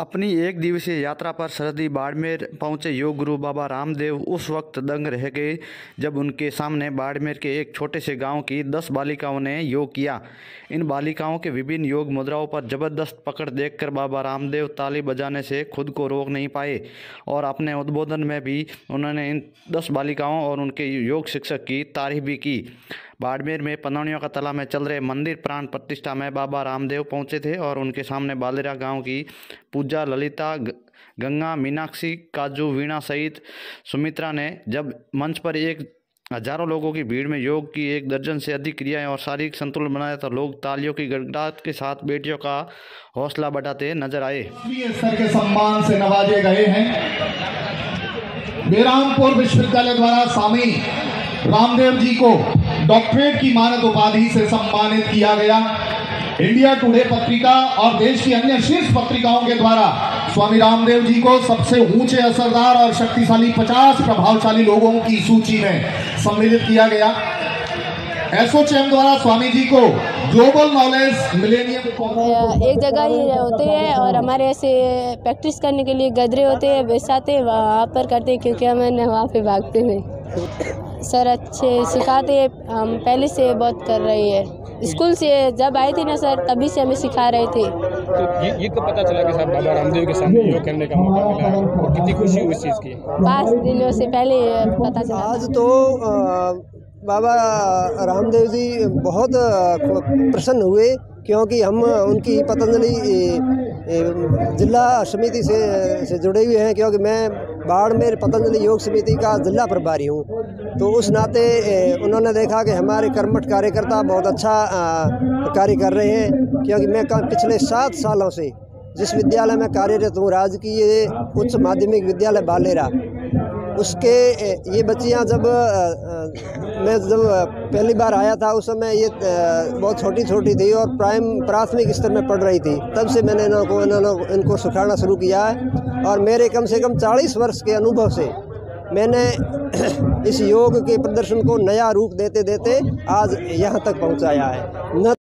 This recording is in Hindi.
अपनी एक दिवसीय यात्रा पर सरहदी बाड़मेर पहुंचे योग गुरु बाबा रामदेव उस वक्त दंग रह गए जब उनके सामने बाड़मेर के एक छोटे से गांव की 10 बालिकाओं ने योग किया। इन बालिकाओं के विभिन्न योग मुद्राओं पर जबरदस्त पकड़ देखकर बाबा रामदेव ताली बजाने से खुद को रोक नहीं पाए और अपने उद्बोधन में भी उन्होंने इन 10 बालिकाओं और उनके योग शिक्षक की तारीफ भी की। बाड़मेर में पनौनियों का तला में चल रहे मंदिर प्राण प्रतिष्ठा में बाबा रामदेव पहुंचे थे और उनके सामने बालेरा गांव की पूजा ललिता, गंगा मीनाक्षी, काजू वीणा सहित सुमित्रा ने जब मंच पर एक हजारों लोगों की भीड़ में योग की 1 दर्जन से अधिक क्रियाएं और शारीरिक संतुलन बनाया तो लोग तालियों की गड़गड़ाहट के साथ बेटियों का हौसला बढ़ाते नजर आए। सर के सम्मान से नवाजे गए हैं। बेरामपुर विश्वविद्यालय द्वारा स्वामी रामदेव जी को डॉक्टरेट की मानद उपाधि से सम्मानित किया गया। इंडिया टुडे पत्रिका और देश की अन्य शीर्ष पत्रिकाओं के द्वारा स्वामी रामदेव जी को सबसे ऊंचे, असरदार और शक्तिशाली 50 प्रभावशाली लोगों की सूची में सम्मिलित किया गया। एसओचेम द्वारा स्वामी जी को ग्लोबल नॉलेज मिलेनियम एक जगह ही होते हैं और हमारे ऐसे प्रैक्टिस करने के लिए गदरे होते हैं, बैसाते वहाँ पर करते हैं क्योंकि हमें वहाँ पे भागते हैं। सर अच्छे सिखाते, हम पहले से बहुत कर रही है। स्कूल से जब आए थे ना सर, तभी से हमें सिखा रहे थे। तो ये कब पता चला कि सर बाबा रामदेव के सामने योग करने का मौका मिला है? कितनी खुशी हुई इस चीज़ की? 5 दिनों से पहले पता चला। आज तो बाबा रामदेव जी बहुत प्रसन्न हुए क्योंकि हम उनकी पतंजलि जिला समिति से जुड़े हुए हैं, क्योंकि मैं बाड़मेर पतंजलि योग समिति का जिला प्रभारी हूँ। तो उस नाते उन्होंने देखा कि हमारे कर्मठ कार्यकर्ता बहुत अच्छा कार्य कर रहे हैं, क्योंकि मैं पिछले 7 सालों से जिस विद्यालय में कार्यरत हूँ, राजकीय उच्च माध्यमिक विद्यालय बालेरा, उसके ये बच्चियाँ जब मैं पहली बार आया था उस समय ये बहुत छोटी छोटी थी और प्राथमिक स्तर में पढ़ रही थी। तब से मैंने इनको सिखाना शुरू किया है और मेरे कम से कम 40 वर्ष के अनुभव से मैंने इस योग के प्रदर्शन को नया रूप देते देते आज यहाँ तक पहुँचाया है।